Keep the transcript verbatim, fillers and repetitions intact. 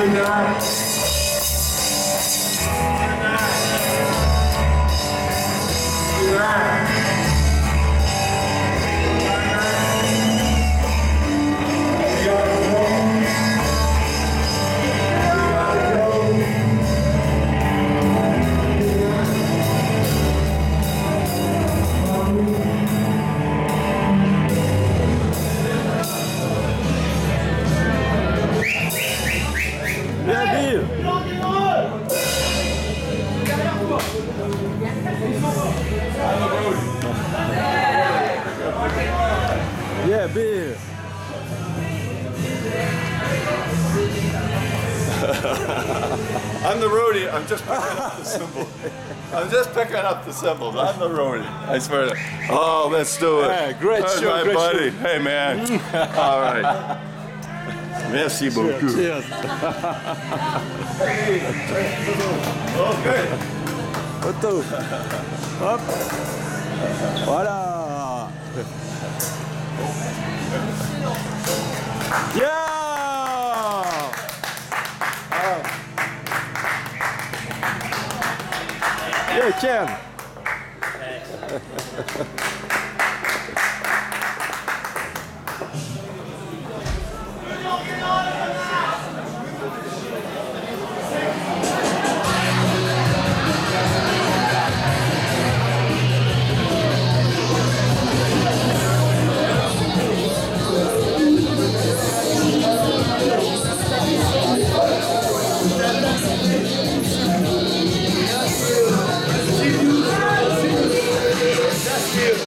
Good night. Yeah, beer. I'm the roadie. I'm just picking up the cymbal. I'm just picking up the cymbals. I'm the roadie. I swear to you. Oh, let's do it. Yeah, great That's show, my great buddy. Show. Hey, man. All right. Merci beaucoup. Cheers. Okay. Auto. Hop. Voilà. Yeah! Yeah, Ken.